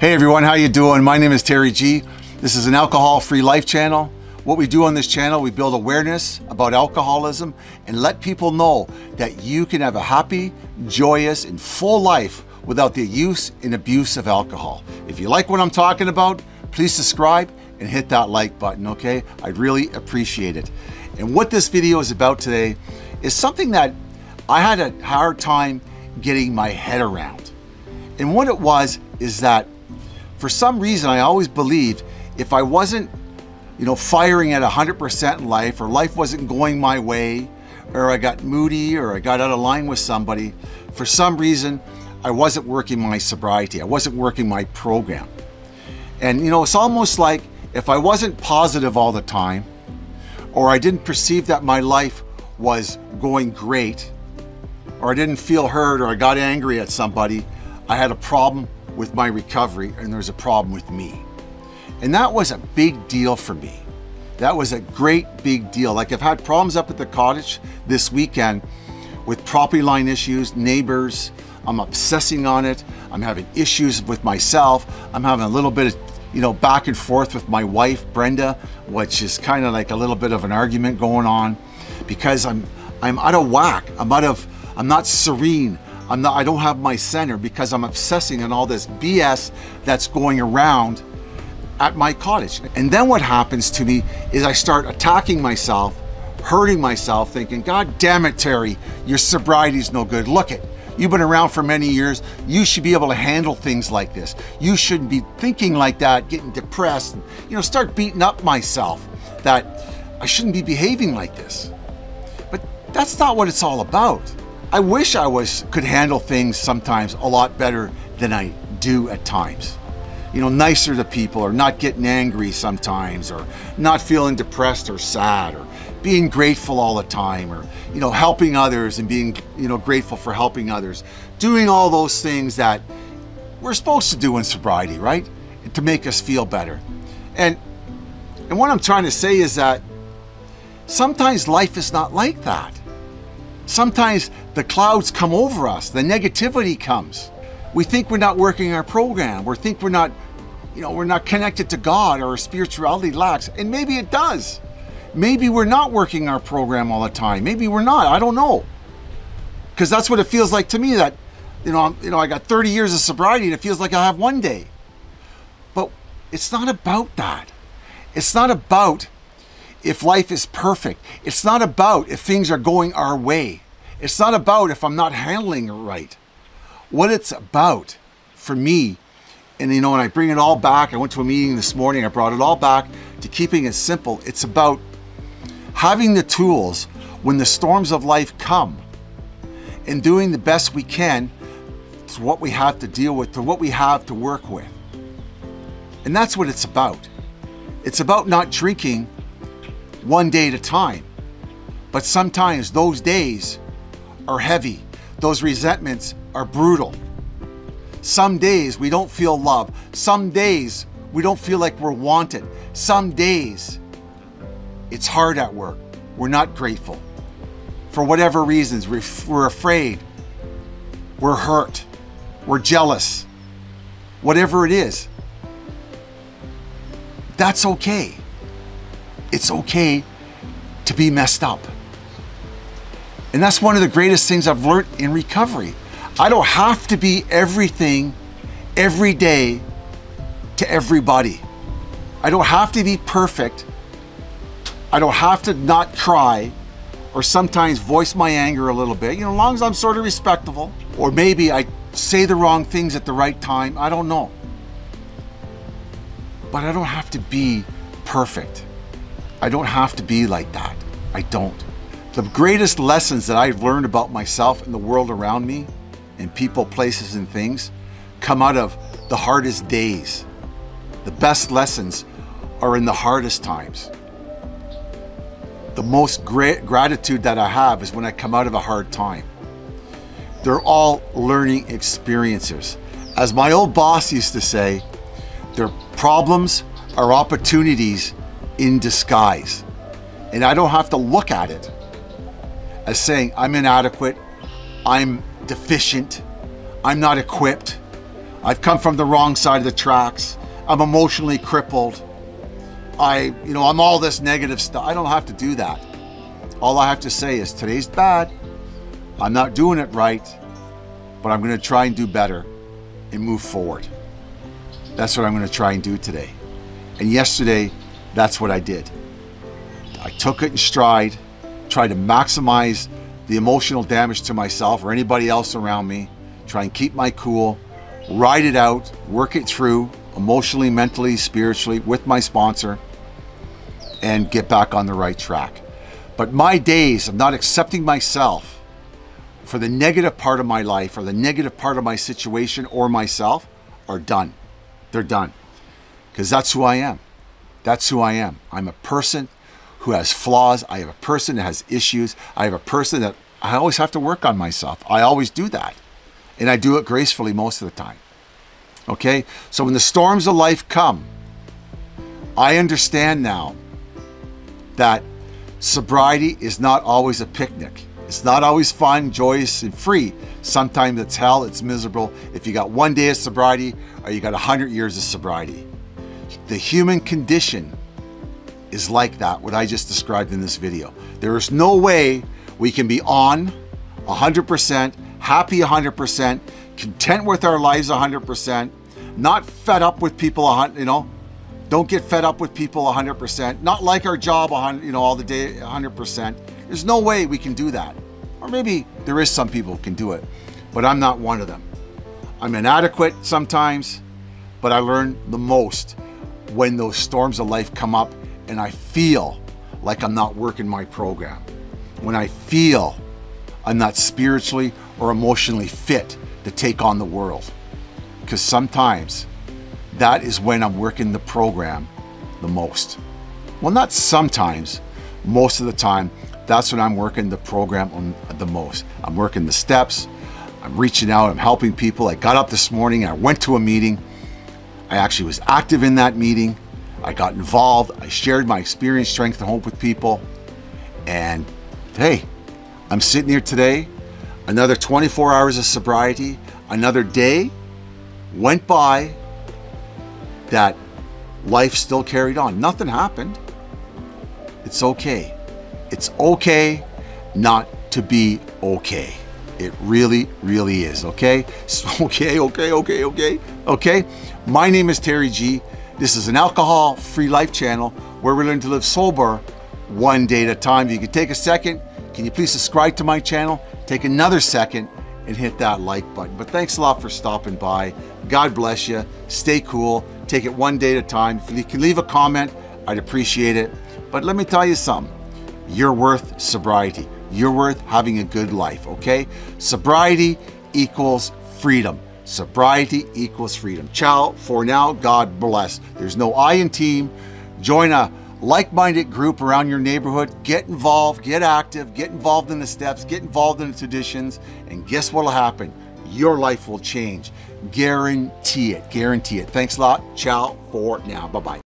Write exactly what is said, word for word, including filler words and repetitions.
Hey everyone, how you doing? My name is Terry G. This is an Alcohol Free Life channel. What we do on this channel, we build awareness about alcoholism and let people know that you can have a happy, joyous, and full life without the use and abuse of alcohol. If you like what I'm talking about, please subscribe and hit that like button, okay? I'd really appreciate it. And what this video is about today is something that I had a hard time getting my head around. And what it was is that for some reason, I always believed if I wasn't, you know, firing at one hundred percent in life, or life wasn't going my way, or I got moody, or I got out of line with somebody, for some reason, I wasn't working my sobriety. I wasn't working my program. And, you know, it's almost like if I wasn't positive all the time, or I didn't perceive that my life was going great, or I didn't feel heard, or I got angry at somebody, I had a problem with my recovery, and there's a problem with me. And that was a big deal for me. That was a great big deal. Like, I've had problems up at the cottage this weekend with property line issues, neighbors. I'm obsessing on it. I'm having issues with myself. I'm having a little bit of, you know, back and forth with my wife, Brenda, which is kind of like a little bit of an argument going on because I'm I'm out of whack. I'm out of, I'm not serene. I'm not, I don't have my center because I'm obsessing on all this B S that's going around at my cottage. And then what happens to me is I start attacking myself, hurting myself, thinking, God damn it, Terry, your sobriety's no good. Look it, you've been around for many years. You should be able to handle things like this. You shouldn't be thinking like that, getting depressed, and, you know, start beating up myself that I shouldn't be behaving like this. But that's not what it's all about. I wish I was could handle things sometimes a lot better than I do at times. You know, nicer to people, or not getting angry sometimes, or not feeling depressed or sad, or being grateful all the time, or, you know, helping others and being, you know, grateful for helping others. Doing all those things that we're supposed to do in sobriety, right? To make us feel better. And, and what I'm trying to say is that sometimes life is not like that. Sometimes the clouds come over us, the negativity comes. We think we're not working our program. We think we're not, you know, we're not connected to God, or our spirituality lacks. And maybe it does. Maybe we're not working our program all the time. Maybe we're not, I don't know. Because that's what it feels like to me, that, you know, I'm, you know, I got thirty years of sobriety and it feels like I have one day. But it's not about that. It's not about if life is perfect. It's not about if things are going our way. It's not about if I'm not handling it right. What it's about for me, and you know, and I bring it all back. I went to a meeting this morning. I brought it all back to keeping it simple. It's about having the tools when the storms of life come, and doing the best we can to what we have to deal with, to what we have to work with. And that's what it's about. It's about not drinking one day at a time. But sometimes those days are heavy. Those resentments are brutal. Some days we don't feel love. Some days we don't feel like we're wanted. Some days it's hard at work. We're not grateful. For whatever reasons, we're afraid, we're hurt, we're jealous, whatever it is. That's okay. It's okay to be messed up. And that's one of the greatest things I've learned in recovery. I don't have to be everything, every day, to everybody. I don't have to be perfect. I don't have to not cry, or sometimes voice my anger a little bit, you know, as long as I'm sort of respectable, or maybe I say the wrong things at the right time, I don't know. But I don't have to be perfect. I don't have to be like that. I don't. The greatest lessons that I've learned about myself and the world around me, and people, places, and things, come out of the hardest days. The best lessons are in the hardest times. The most great gratitude that I have is when I come out of a hard time. They're all learning experiences. As my old boss used to say, their problems are opportunities in disguise. And I don't have to look at it as saying I'm inadequate, I'm deficient, I'm not equipped, I've come from the wrong side of the tracks. I'm emotionally crippled. I, you know, I'm all this negative stuff. I don't have to do that. All I have to say is today's bad. I'm not doing it right, but I'm gonna try and do better and move forward. That's what I'm gonna try and do today. And yesterday, that's what I did. I took it in stride, tried to maximize the emotional damage to myself or anybody else around me, try and keep my cool, ride it out, work it through emotionally, mentally, spiritually with my sponsor, and get back on the right track. But my days of not accepting myself for the negative part of my life or the negative part of my situation or myself are done. They're done. Because that's who I am. That's who I am. I'm a person who has flaws. I have a person that has issues. I have a person that I always have to work on myself. I always do that. And I do it gracefully most of the time. Okay? So when the storms of life come, I understand now that sobriety is not always a picnic. It's not always fun, joyous, and free. Sometimes it's hell, it's miserable. If you got one day of sobriety or you got a hundred years of sobriety. The human condition is like that, what I just described in this video. There is no way we can be on one hundred percent, happy one hundred percent, content with our lives one hundred percent, not fed up with people, you know, don't get fed up with people one hundred percent, not like our job, you know, all the day one hundred percent. There's no way we can do that. Or maybe there is some people who can do it, but I'm not one of them. I'm inadequate sometimes, but I learn the most when those storms of life come up and I feel like I'm not working my program. When I feel I'm not spiritually or emotionally fit to take on the world. Because sometimes that is when I'm working the program the most. Well, not sometimes, most of the time. That's when I'm working the program on the most. I'm working the steps, I'm reaching out, I'm helping people. I got up this morning, I went to a meeting. I actually was active in that meeting. I got involved, I shared my experience, strength, and hope with people. And hey, I'm sitting here today, another twenty-four hours of sobriety, another day went by that life still carried on. Nothing happened. It's okay. It's okay not to be okay. It really, really is, okay? It's okay, okay, okay, okay, okay? My name is Terry G. This is an alcohol-free life channel where we learn to live sober one day at a time. If you could take a second, can you please subscribe to my channel? Take another second and hit that like button. But thanks a lot for stopping by. God bless you. Stay cool. Take it one day at a time. If you can leave a comment, I'd appreciate it. But let me tell you something. You're worth sobriety. You're worth having a good life, okay? Sobriety equals freedom. Sobriety equals freedom. Ciao for now. God bless. There's no I in team. Join a like-minded group around your neighborhood. Get involved, get active, get involved in the steps, get involved in the traditions, and guess what'll happen? Your life will change. Guarantee it. Guarantee it. Thanks a lot. Ciao for now. Bye-bye.